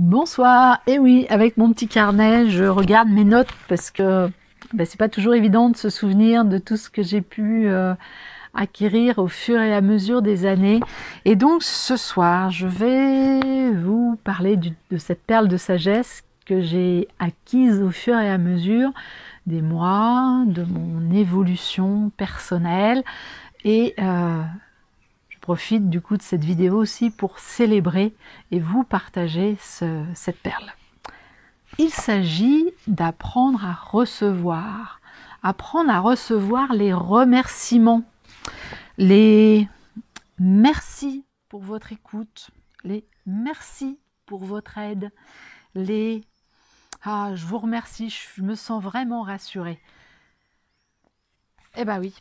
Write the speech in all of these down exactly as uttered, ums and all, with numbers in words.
Bonsoir, et eh oui, avec mon petit carnet, je regarde mes notes parce que ben, c'est pas toujours évident de se souvenir de tout ce que j'ai pu euh, acquérir au fur et à mesure des années. Et donc ce soir, je vais vous parler du, de cette perle de sagesse que j'ai acquise au fur et à mesure des mois, de mon évolution personnelle. Et euh, je profite du coup de cette vidéo aussi pour célébrer et vous partager ce, cette perle. Il s'agit d'apprendre à recevoir, apprendre à recevoir les remerciements, les merci pour votre écoute, les merci pour votre aide, les ah je vous remercie, je me sens vraiment rassurée. Eh ben oui,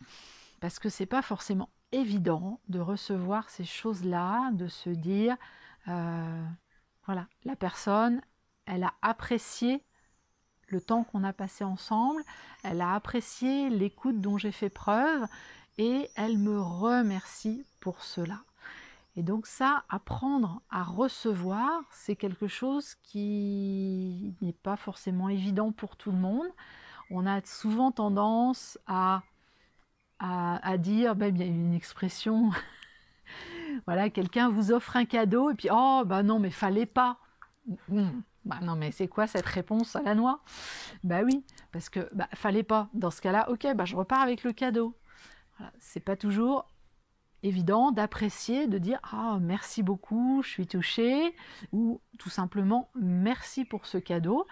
parce que c'est pas forcément évident de recevoir ces choses-là, de se dire, euh, voilà, la personne, elle a apprécié le temps qu'on a passé ensemble, elle a apprécié l'écoute dont j'ai fait preuve et elle me remercie pour cela. Et donc ça, apprendre à recevoir, c'est quelque chose qui n'est pas forcément évident pour tout le monde. On a souvent tendance à À, à dire, ben, il y a une expression, voilà, quelqu'un vous offre un cadeau, et puis, oh, ben non, mais fallait pas. Mmh, ben non, mais c'est quoi cette réponse à la noix? Ben oui, parce que, ben, fallait pas. Dans ce cas-là, ok, ben, je repars avec le cadeau. Voilà, c'est pas toujours évident d'apprécier, de dire, ah, oh, merci beaucoup, je suis touchée, ou tout simplement, merci pour ce cadeau.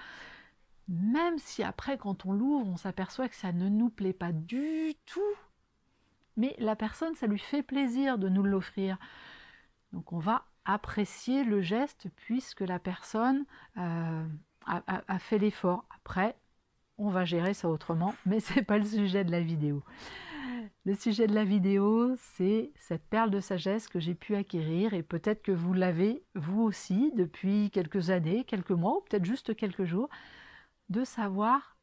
Même si après, quand on l'ouvre, on s'aperçoit que ça ne nous plaît pas du tout, mais la personne, ça lui fait plaisir de nous l'offrir. Donc on va apprécier le geste puisque la personne euh, a, a, a fait l'effort. Après, on va gérer ça autrement, mais ce n'est pas le sujet de la vidéo. Le sujet de la vidéo, c'est cette perle de sagesse que j'ai pu acquérir et peut-être que vous l'avez vous aussi depuis quelques années, quelques mois ou peut-être juste quelques jours, de savoir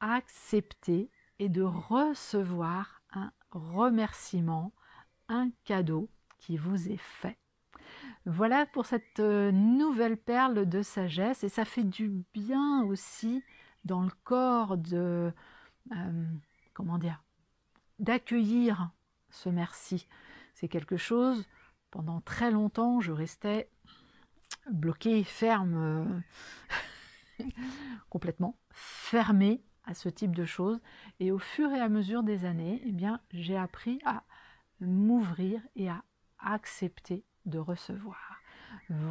accepter et de recevoir un remerciement, un cadeau qui vous est fait. Voilà pour cette nouvelle perle de sagesse et ça fait du bien aussi dans le corps de, euh, comment dire, d'accueillir ce merci. C'est quelque chose, pendant très longtemps, je restais bloquée, ferme, euh, complètement fermée à ce type de choses et au fur et à mesure des années, eh bien, j'ai appris à m'ouvrir et à accepter de recevoir.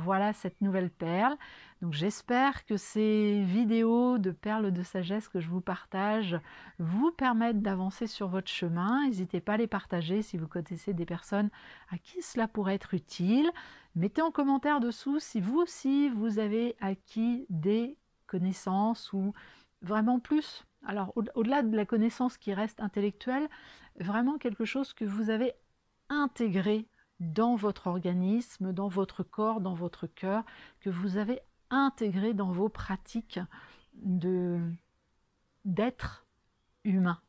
Voilà cette nouvelle perle. Donc j'espère que ces vidéos de perles de sagesse que je vous partage vous permettent d'avancer sur votre chemin. N'hésitez pas à les partager si vous connaissez des personnes à qui cela pourrait être utile. Mettez en commentaire dessous si vous aussi vous avez acquis des connaissance ou vraiment plus, alors au-delà de la connaissance qui reste intellectuelle, vraiment quelque chose que vous avez intégré dans votre organisme, dans votre corps, dans votre cœur, que vous avez intégré dans vos pratiques de d'être humain,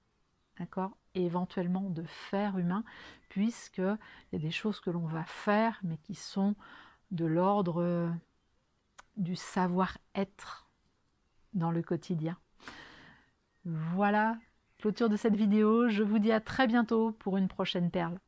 d'accord, et éventuellement de faire humain, puisque il y a des choses que l'on va faire mais qui sont de l'ordre du savoir-être dans le quotidien. Voilà, clôture de cette vidéo, je vous dis à très bientôt pour une prochaine perle.